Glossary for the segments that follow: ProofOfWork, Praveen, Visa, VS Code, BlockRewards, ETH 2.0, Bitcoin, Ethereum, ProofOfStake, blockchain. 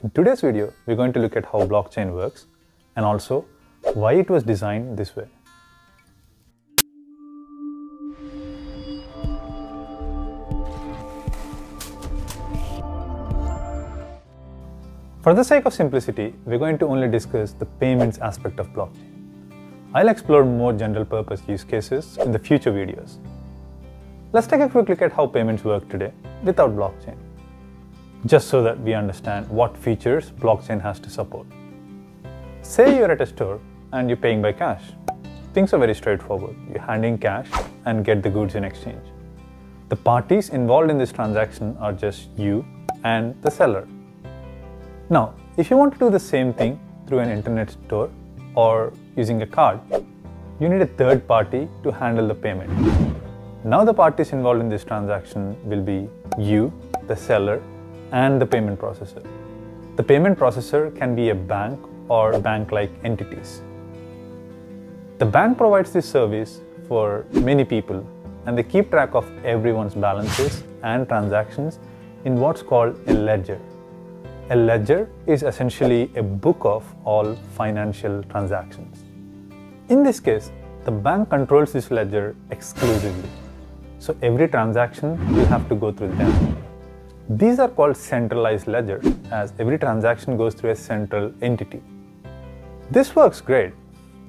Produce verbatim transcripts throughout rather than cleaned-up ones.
In today's video, we're going to look at how blockchain works and also why it was designed this way. For the sake of simplicity, we're going to only discuss the payments aspect of blockchain. I'll explore more general purpose use cases in the future videos. Let's take a quick look at how payments work today without blockchain, just so that we understand what features blockchain has to support. Say you're at a store and you're paying by cash. Things are very straightforward. You're handing cash and get the goods in exchange. The parties involved in this transaction are just you and the seller. Now, if you want to do the same thing through an internet store or using a card, you need a third party to handle the payment. Now the parties involved in this transaction will be you, the seller, and the payment processor. The payment processor can be a bank or bank-like entities. The bank provides this service for many people, and they keep track of everyone's balances and transactions in what's called a ledger. A ledger is essentially a book of all financial transactions. In this case, the bank controls this ledger exclusively, so every transaction will have to go through them. These are called centralized ledgers, as every transaction goes through a central entity. This works great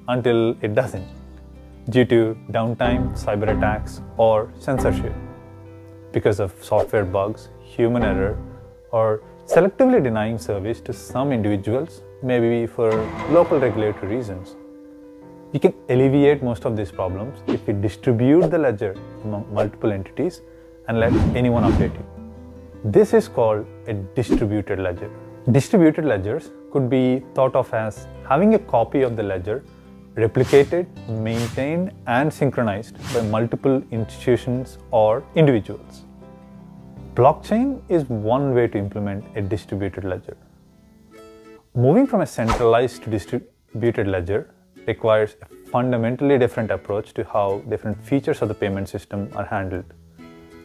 until it doesn't, due to downtime, cyber attacks, or censorship, because of software bugs, human error, or selectively denying service to some individuals, maybe for local regulatory reasons. We can alleviate most of these problems if we distribute the ledger among multiple entities and let anyone update it. This is called a distributed ledger. Distributed ledgers could be thought of as having a copy of the ledger replicated, maintained, and synchronized by multiple institutions or individuals. Blockchain is one way to implement a distributed ledger. Moving from a centralized to distributed ledger requires a fundamentally different approach to how different features of the payment system are handled.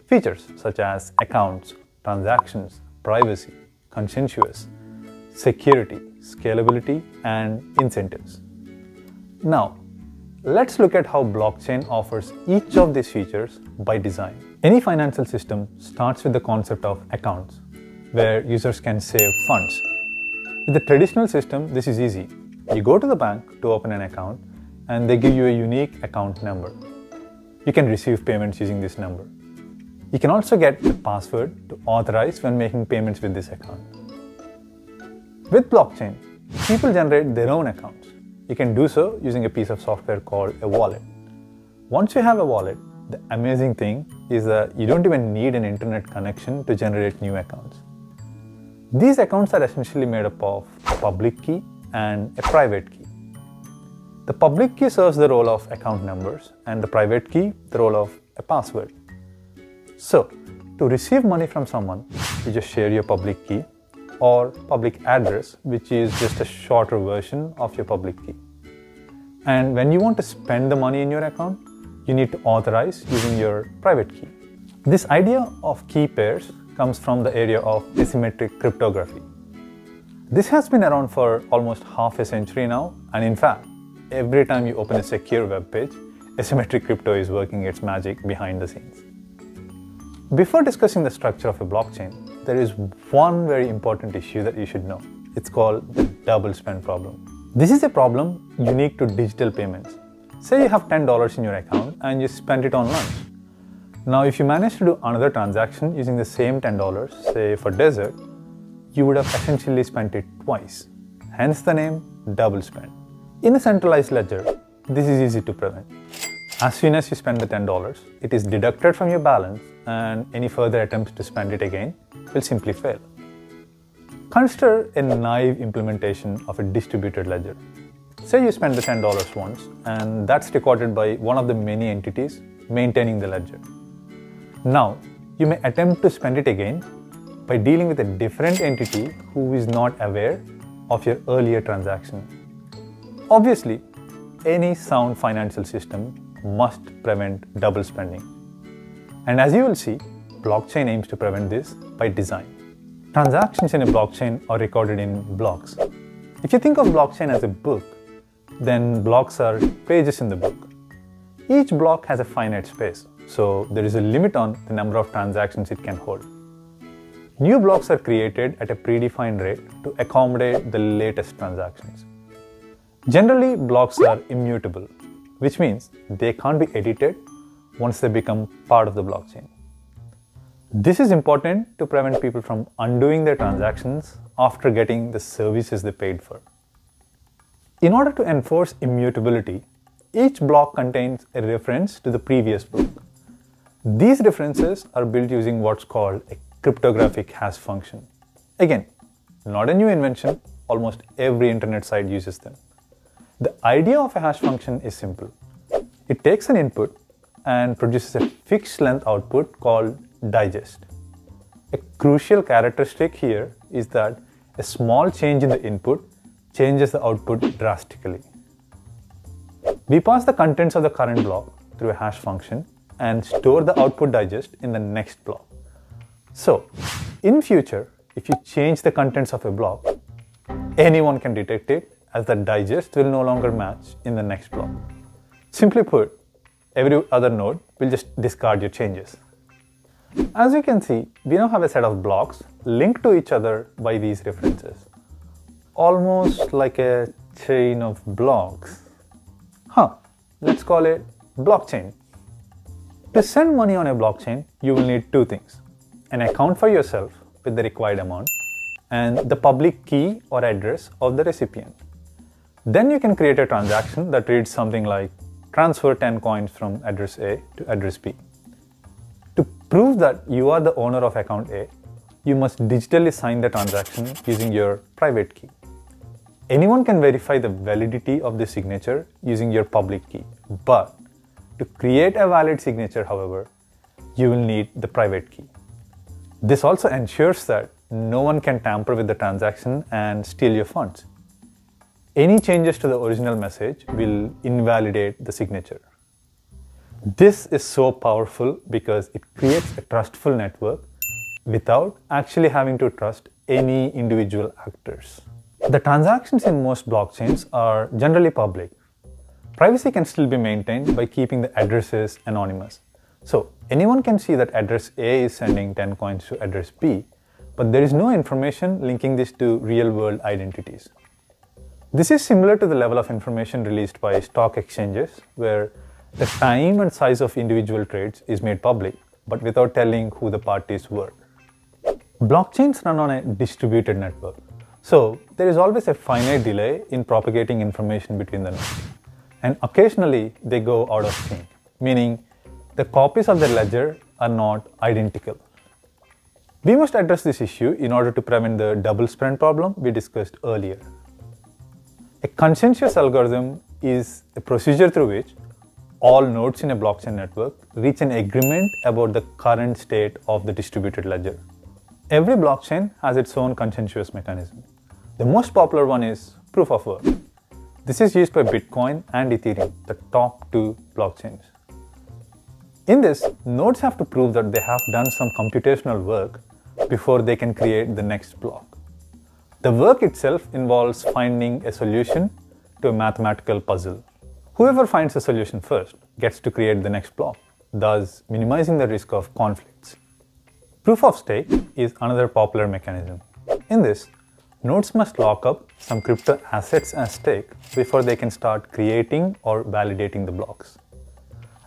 Features such as accounts, transactions, privacy, consensus, security, scalability, and incentives. Now, let's look at how blockchain offers each of these features by design. Any financial system starts with the concept of accounts, where users can save funds. With the traditional system, this is easy. You go to the bank to open an account, and they give you a unique account number. You can receive payments using this number. You can also get a password to authorize when making payments with this account. With blockchain, people generate their own accounts. You can do so using a piece of software called a wallet. Once you have a wallet, the amazing thing is that you don't even need an internet connection to generate new accounts. These accounts are essentially made up of a public key and a private key. The public key serves the role of account numbers and the private key the role of a password. So, to receive money from someone, you just share your public key or public address, which is just a shorter version of your public key. And when you want to spend the money in your account, you need to authorize using your private key. This idea of key pairs comes from the area of asymmetric cryptography. This has been around for almost half a century now, and in fact, every time you open a secure web page, asymmetric crypto is working its magic behind the scenes. Before discussing the structure of a blockchain, there is one very important issue that you should know. It's called the double spend problem. This is a problem unique to digital payments. Say you have ten dollars in your account and you spend it on lunch. Now, if you manage to do another transaction using the same ten dollars, say for dessert, you would have essentially spent it twice. Hence the name double spend. In a centralized ledger, this is easy to prevent. As soon as you spend the ten dollars, it is deducted from your balance, and any further attempts to spend it again will simply fail. Consider a naive implementation of a distributed ledger. Say you spend the ten dollars once, and that's recorded by one of the many entities maintaining the ledger. Now, you may attempt to spend it again by dealing with a different entity who is not aware of your earlier transaction. Obviously, any sound financial system must prevent double spending. And as you will see, blockchain aims to prevent this by design. Transactions in a blockchain are recorded in blocks. If you think of blockchain as a book, then blocks are pages in the book. Each block has a finite space, so there is a limit on the number of transactions it can hold. New blocks are created at a predefined rate to accommodate the latest transactions. Generally, blocks are immutable, which means they can't be edited once they become part of the blockchain. This is important to prevent people from undoing their transactions after getting the services they paid for. In order to enforce immutability, each block contains a reference to the previous block. These references are built using what's called a cryptographic hash function. Again, not a new invention, almost every internet site uses them. The idea of a hash function is simple. It takes an input and produces a fixed length output called digest. A crucial characteristic here is that a small change in the input changes the output drastically. We pass the contents of the current block through a hash function and store the output digest in the next block. So, in future, if you change the contents of a block, anyone can detect it as the digest will no longer match in the next block. Simply put, every other node will just discard your changes. As you can see, we now have a set of blocks linked to each other by these references. Almost like a chain of blocks. Huh, let's call it blockchain. To send money on a blockchain, you will need two things. An account for yourself with the required amount and the public key or address of the recipient. Then you can create a transaction that reads something like transfer ten coins from address A to address B. To prove that you are the owner of account A, you must digitally sign the transaction using your private key. Anyone can verify the validity of the signature using your public key, but to create a valid signature, however, you will need the private key. This also ensures that no one can tamper with the transaction and steal your funds. Any changes to the original message will invalidate the signature. This is so powerful because it creates a trustful network without actually having to trust any individual actors. The transactions in most blockchains are generally public. Privacy can still be maintained by keeping the addresses anonymous. So anyone can see that address A is sending ten coins to address B, but there is no information linking this to real-world identities. This is similar to the level of information released by stock exchanges, where the time and size of individual trades is made public, but without telling who the parties were. Blockchains run on a distributed network, so there is always a finite delay in propagating information between the nodes. And occasionally, they go out of sync, meaning the copies of the ledger are not identical. We must address this issue in order to prevent the double spend problem we discussed earlier. A consensus algorithm is a procedure through which all nodes in a blockchain network reach an agreement about the current state of the distributed ledger. Every blockchain has its own consensus mechanism. The most popular one is proof of work. This is used by Bitcoin and Ethereum, the top two blockchains. In this, nodes have to prove that they have done some computational work before they can create the next block. The work itself involves finding a solution to a mathematical puzzle. Whoever finds a solution first gets to create the next block, thus minimizing the risk of conflicts. Proof of stake is another popular mechanism. In this, nodes must lock up some crypto assets as stake before they can start creating or validating the blocks.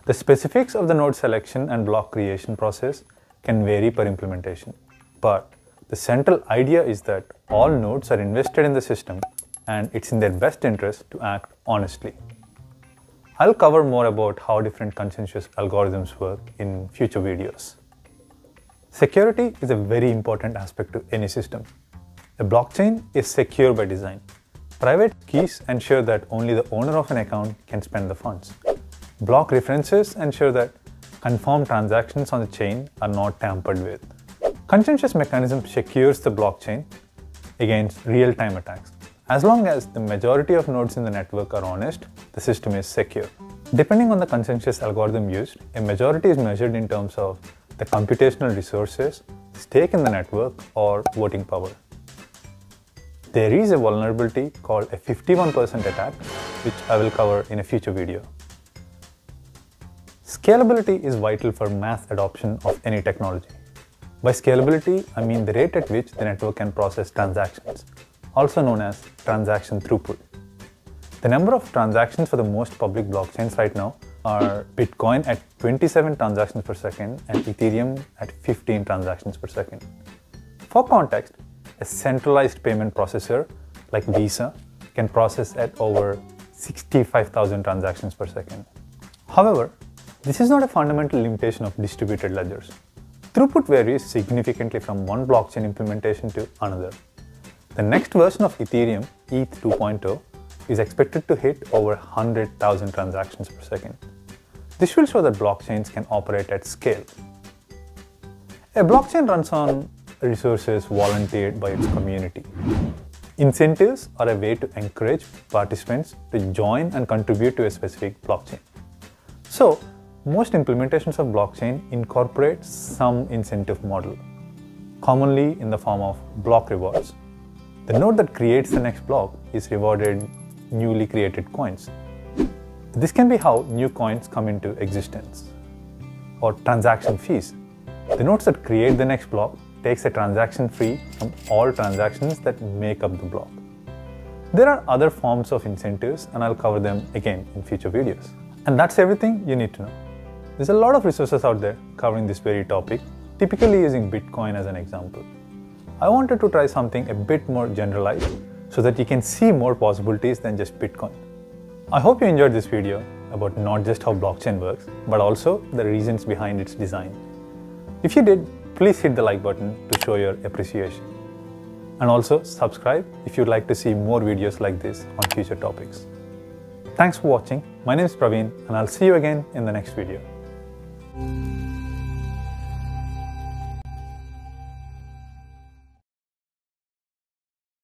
The specifics of the node selection and block creation process can vary per implementation, but the central idea is that all nodes are invested in the system and it's in their best interest to act honestly. I'll cover more about how different consensus algorithms work in future videos. Security is a very important aspect to any system. A blockchain is secure by design. Private keys ensure that only the owner of an account can spend the funds. Block references ensure that confirmed transactions on the chain are not tampered with. Consensus mechanism secures the blockchain against real-time attacks. As long as the majority of nodes in the network are honest, the system is secure. Depending on the consensus algorithm used, a majority is measured in terms of the computational resources, stake in the network, or voting power. There is a vulnerability called a fifty-one percent attack, which I will cover in a future video. Scalability is vital for mass adoption of any technology. By scalability, I mean the rate at which the network can process transactions, also known as transaction throughput. The number of transactions for the most public blockchains right now are Bitcoin at twenty-seven transactions per second and Ethereum at fifteen transactions per second. For context, a centralized payment processor like Visa can process at over sixty-five thousand transactions per second. However, this is not a fundamental limitation of distributed ledgers. Throughput varies significantly from one blockchain implementation to another. The next version of Ethereum, E T H two point oh, is expected to hit over one hundred thousand transactions per second. This will show that blockchains can operate at scale. A blockchain runs on resources volunteered by its community. Incentives are a way to encourage participants to join and contribute to a specific blockchain. So, most implementations of blockchain incorporate some incentive model, commonly in the form of block rewards. The node that creates the next block is rewarded newly created coins. This can be how new coins come into existence. Or transaction fees. The nodes that create the next block takes a transaction fee from all transactions that make up the block. There are other forms of incentives, and I'll cover them again in future videos. And that's everything you need to know. There's a lot of resources out there covering this very topic, typically using Bitcoin as an example. I wanted to try something a bit more generalized, so that you can see more possibilities than just Bitcoin. I hope you enjoyed this video about not just how blockchain works, but also the reasons behind its design. If you did, please hit the like button to show your appreciation. And also subscribe if you'd like to see more videos like this on future topics. Thanks for watching. My name is Praveen, and I'll see you again in the next video.